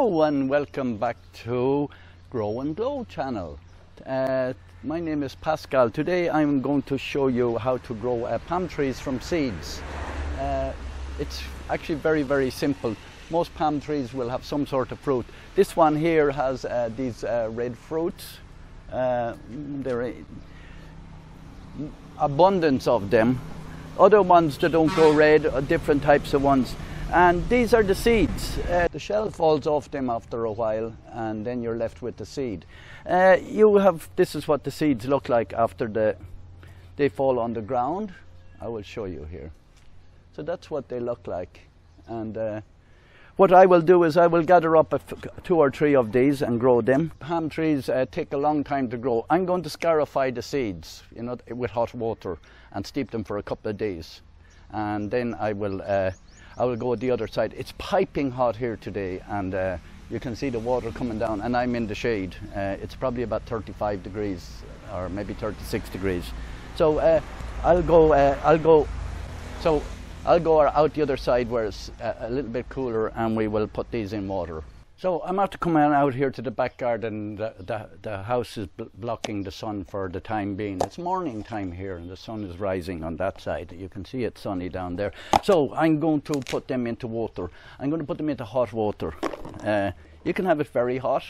Hello and welcome back to Grow and Glow channel. My name is Pascal. Today I'm going to show you how to grow palm trees from seeds. It's actually very simple. Most palm trees will have some sort of fruit. This one here has these red fruits. There are abundance of them. Other ones that don't go red are different types of ones. And these are the seeds. The shell falls off them after a while and then you're left with the seed. This is what the seeds look like after they fall on the ground. I will show you here. So that's what they look like. And what I will do is I will gather up two or three of these and grow them. Palm trees take a long time to grow. I'm going to scarify the seeds, you know, with hot water and steep them for a couple of days. And then I will go the other side. It's piping hot here today, and you can see the water coming down, and I'm in the shade. It's probably about 35 degrees or maybe 36 degrees. So I'll go out the other side where it's a little bit cooler, and we will put these in water. So I'm after coming out here to the back garden. The house is blocking the sun for the time being. It's morning time here and the sun is rising on that side. You can see it's sunny down there. So I'm going to put them into water. I'm going to put them into hot water. You can have it very hot.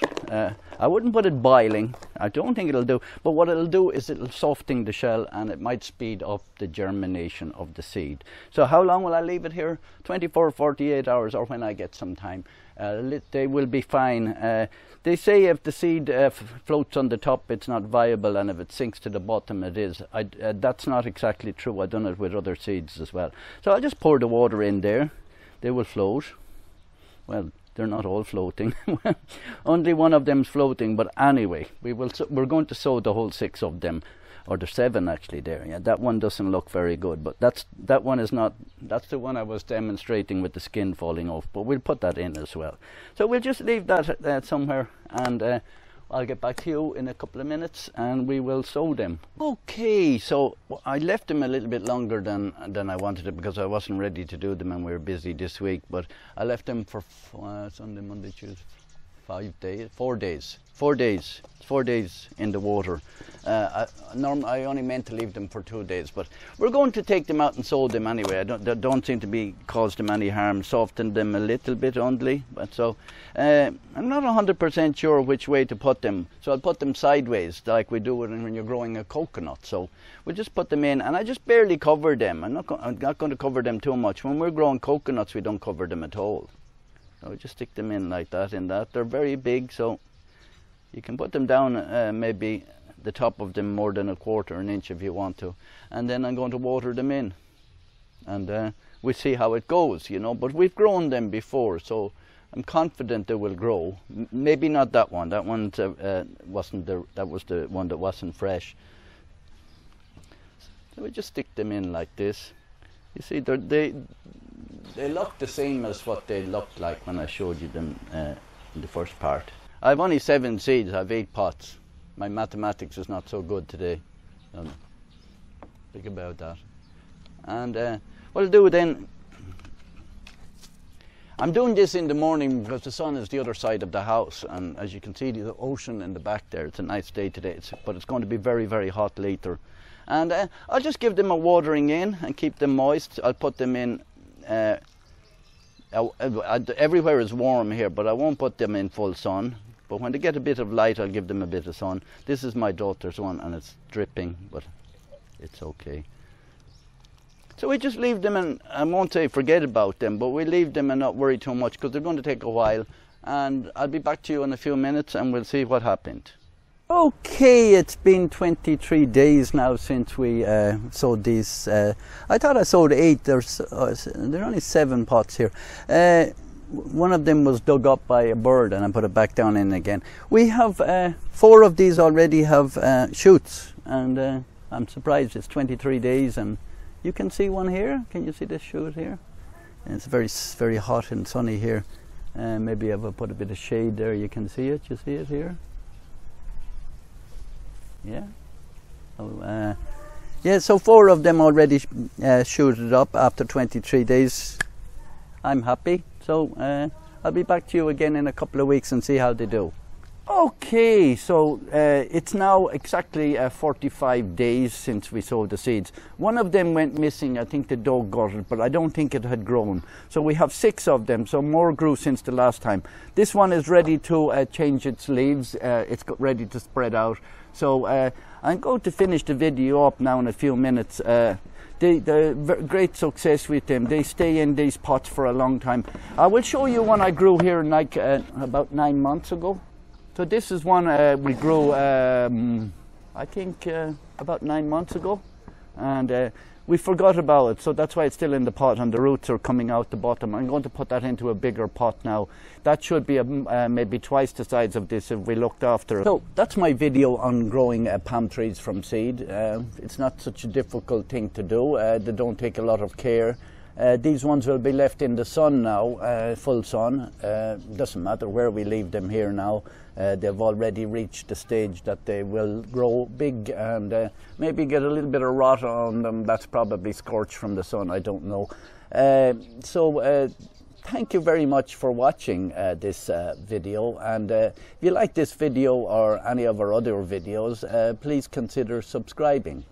I wouldn't put it boiling. I don't think it'll do. But what it'll do is it'll soften the shell and it might speed up the germination of the seed. So how long will I leave it here? 24, 48 hours, or when I get some time. They will be fine. They say if the seed floats on the top, it's not viable, and if it sinks to the bottom, it is. That's not exactly true. I've done it with other seeds as well. So I'll just pour the water in there. They will float. Well, they're not all floating. Only one of them's floating, but anyway, we're going to sow the whole six of them, or the seven actually there. Yeah, that one doesn't look very good, but that's the one I was demonstrating with the skin falling off, but we'll put that in as well. So we'll just leave that somewhere, and I'll get back to you in a couple of minutes and we will sow them. Okay, so I left them a little bit longer than I wanted it because I wasn't ready to do them and we were busy this week, but I left them for Sunday, Monday, Tuesday, 5 days, 4 days. 4 days. 4 days in the water. I only meant to leave them for 2 days, but we're going to take them out and sow them anyway. They don't seem to be cause them any harm. Soften them a little bit only, but so I'm not 100% sure which way to put them. So I'll put them sideways, like we do when you're growing a coconut. So we'll just put them in, and I just barely cover them. I'm not going to cover them too much. When we're growing coconuts, we don't cover them at all. So just stick them in like that. They're very big, so you can put them down maybe the top of them more than a quarter an inch if you want to, and then I'm going to water them in, and we'll see how it goes, you know. But we've grown them before, so I'm confident they will grow. Maybe not that one. That one was the one that wasn't fresh. So we just stick them in like this. You see, they look the same as what they looked like when I showed you them in the first part. I've only 7 seeds. I've 8 pots. My mathematics is not so good today. Think about that. And what I'll do then, I'm doing this in the morning because the sun is the other side of the house, and as you can see the ocean in the back there. It's a nice day today, but it's going to be very hot later. And I'll just give them a watering in and keep them moist. I'll put them in everywhere is warm here, but I won't put them in full sun. But when they get a bit of light, I'll give them a bit of sun. This is my daughter's one, and it's dripping, but it's okay. So we just leave them, and I won't say forget about them, but we leave them and not worry too much because they're going to take a while. And I'll be back to you in a few minutes, and we'll see what happened. Okay, it's been 23 days now since we sowed these. I thought I sowed 8. There are only 7 pots here. One of them was dug up by a bird and I put it back down in again. We have 4 of these already have shoots, and I'm surprised. It's 23 days and you can see one here. Can you see this shoot here? And it's very hot and sunny here. Maybe I will put a bit of shade there. You can see it. You see it here? Yeah. Oh, yeah, so 4 of them already shooted up after 23 days. I'm happy. So I'll be back to you again in a couple of weeks and see how they do. Okay, so it's now exactly 45 days since we sowed the seeds. One of them went missing. I think the dog got it, but I don't think it had grown. So we have 6 of them, so more grew since the last time. This one is ready to change its leaves. It's got ready to spread out. So I'm going to finish the video up now in a few minutes. The great success with them. They stay in these pots for a long time. I will show you one I grew here like about 9 months ago. So this is one we grew, I think, about 9 months ago, and we forgot about it, so that's why it's still in the pot and the roots are coming out the bottom. I'm going to put that into a bigger pot now. That should be maybe twice the size of this if we looked after it. So that's my video on growing palm trees from seed. It's not such a difficult thing to do. They don't take a lot of care. These ones will be left in the sun now, full sun. Doesn't matter where we leave them here now. They've already reached the stage that they will grow big and maybe get a little bit of rot on them. That's probably scorch from the sun, I don't know. Thank you very much for watching this video, and if you like this video or any of our other videos, please consider subscribing.